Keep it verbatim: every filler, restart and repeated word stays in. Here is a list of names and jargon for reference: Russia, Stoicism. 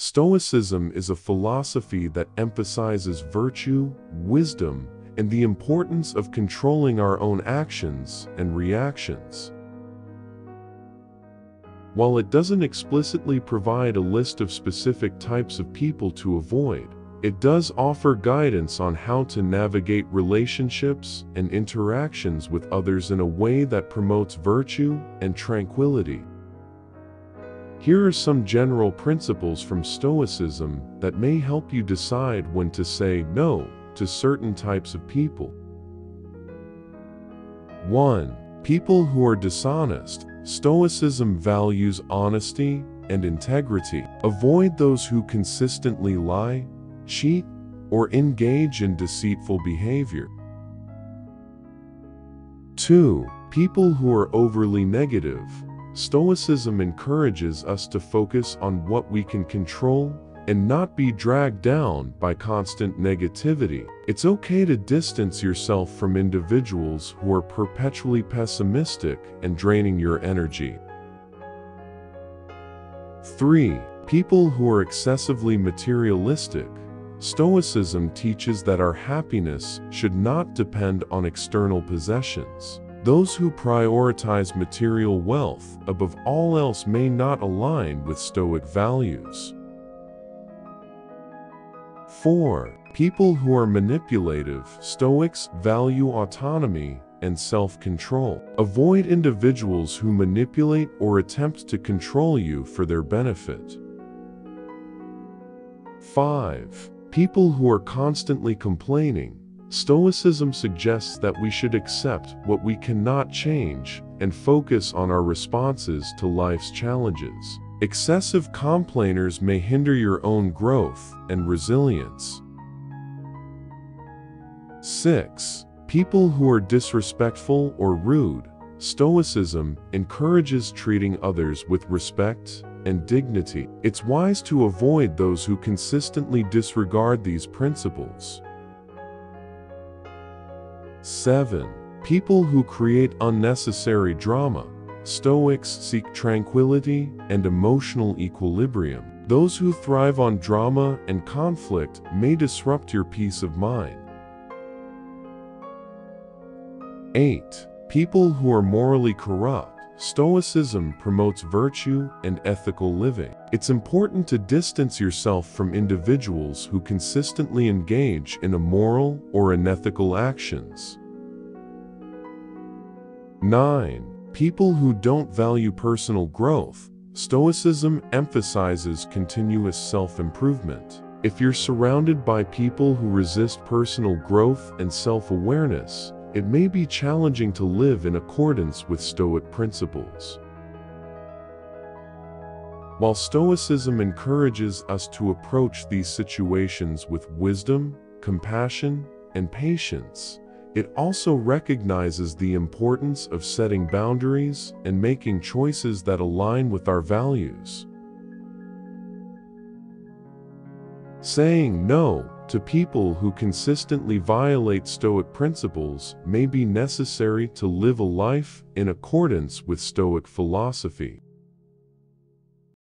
Stoicism is a philosophy that emphasizes virtue, wisdom, and the importance of controlling our own actions and reactions. While it doesn't explicitly provide a list of specific types of people to avoid, it does offer guidance on how to navigate relationships and interactions with others in a way that promotes virtue and tranquility. Here are some general principles from Stoicism that may help you decide when to say no to certain types of people. one People who are dishonest. Stoicism values honesty and integrity. Avoid those who consistently lie, cheat, or engage in deceitful behavior. two People who are overly negative. Stoicism encourages us to focus on what we can control and not be dragged down by constant negativity. It's okay to distance yourself from individuals who are perpetually pessimistic and draining your energy. three People who are excessively materialistic. Stoicism teaches that our happiness should not depend on external possessions. Those who prioritize material wealth above all else may not align with Stoic values. four People who are manipulative. Stoics value autonomy and self-control. Avoid individuals who manipulate or attempt to control you for their benefit. five People who are constantly complaining. Stoicism suggests that we should accept what we cannot change and focus on our responses to life's challenges. Excessive complainers may hinder your own growth and resilience. six People who are disrespectful or rude. Stoicism encourages treating others with respect and dignity. It's wise to avoid those who consistently disregard these principles. seven People who create unnecessary drama. Stoics seek tranquility and emotional equilibrium. Those who thrive on drama and conflict may disrupt your peace of mind. eight People who are morally corrupt. Stoicism promotes virtue and ethical living. It's important to distance yourself from individuals who consistently engage in immoral or unethical actions. nine People who don't value personal growth. Stoicism emphasizes continuous self-improvement. If you're surrounded by people who resist personal growth and self-awareness, it may be challenging to live in accordance with Stoic principles. While Stoicism encourages us to approach these situations with wisdom, compassion, and patience, it also recognizes the importance of setting boundaries and making choices that align with our values. Saying no to people who consistently violate Stoic principles may be necessary to live a life in accordance with Stoic philosophy.